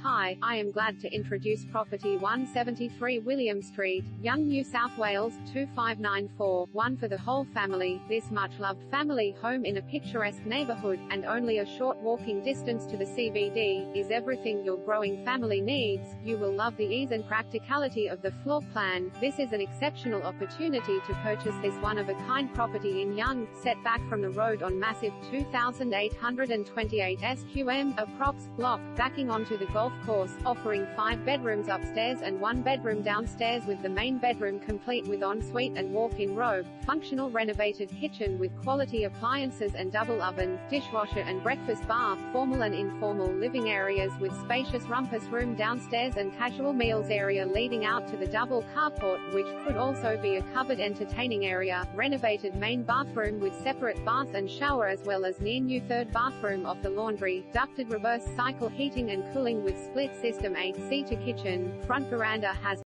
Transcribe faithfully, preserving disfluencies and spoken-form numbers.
Hi, I am glad to introduce property one seventy-three William Street, Young, New South Wales, two five nine four, one for the whole family. This much-loved family home in a picturesque neighbourhood, and only a short walking distance to the C B D, is everything your growing family needs. You will love the ease and practicality of the floor plan. This is an exceptional opportunity to purchase this one-of-a-kind property in Young, set back from the road on massive two thousand eight hundred twenty-eight square meters of props block, backing onto the golf course, offering five bedrooms upstairs and one bedroom downstairs, with the main bedroom complete with ensuite and walk-in robe, functional renovated kitchen with quality appliances and double oven, dishwasher and breakfast bar, formal and informal living areas with spacious rumpus room downstairs and casual meals area leading out to the double carport, which could also be a covered entertaining area, renovated main bathroom with separate bath and shower, as well as near new third bathroom off the laundry, ducted reverse cycle heating and cooling with split system eight-seater kitchen. Front veranda has